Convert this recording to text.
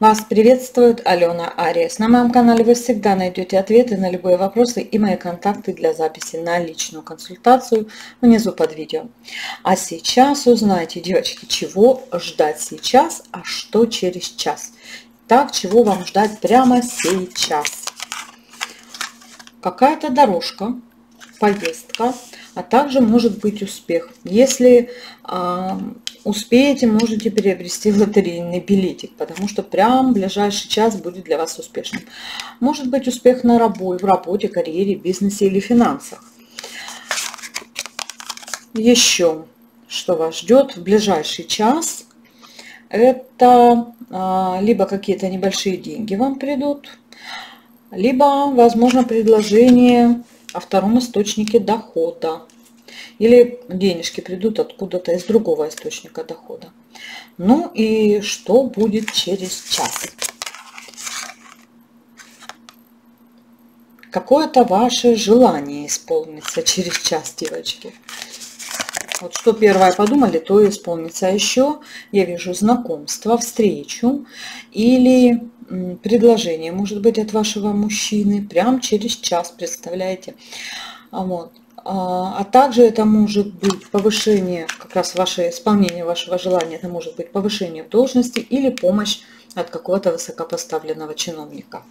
Вас приветствует Алена Ариес. На моем канале вы всегда найдете ответы на любые вопросы и мои контакты для записи на личную консультацию внизу под видео. А сейчас узнайте, девочки, чего ждать сейчас, а что через час. Так, чего вам ждать прямо сейчас? Какая-то дорожка, поездка, а также может быть успех. Если успеете, можете приобрести лотерейный билетик, потому что прям ближайший час будет для вас успешным. Может быть успех на работе, в работе, карьере, бизнесе или финансах. Еще что вас ждет в ближайший час, это либо какие-то небольшие деньги вам придут, либо, возможно, предложение о втором источнике дохода. Или денежки придут откуда-то из другого источника дохода. Ну и что будет через час? Какое-то ваше желание исполнится через час, девочки. Вот что первое подумали, то исполнится. Еще я вижу знакомство, встречу или предложение, может быть, от вашего мужчины. Прям через час, представляете? Вот. А также это может быть повышение, как раз ваше исполнение вашего желания, это может быть повышение в должности или помощь от какого-то высокопоставленного чиновника.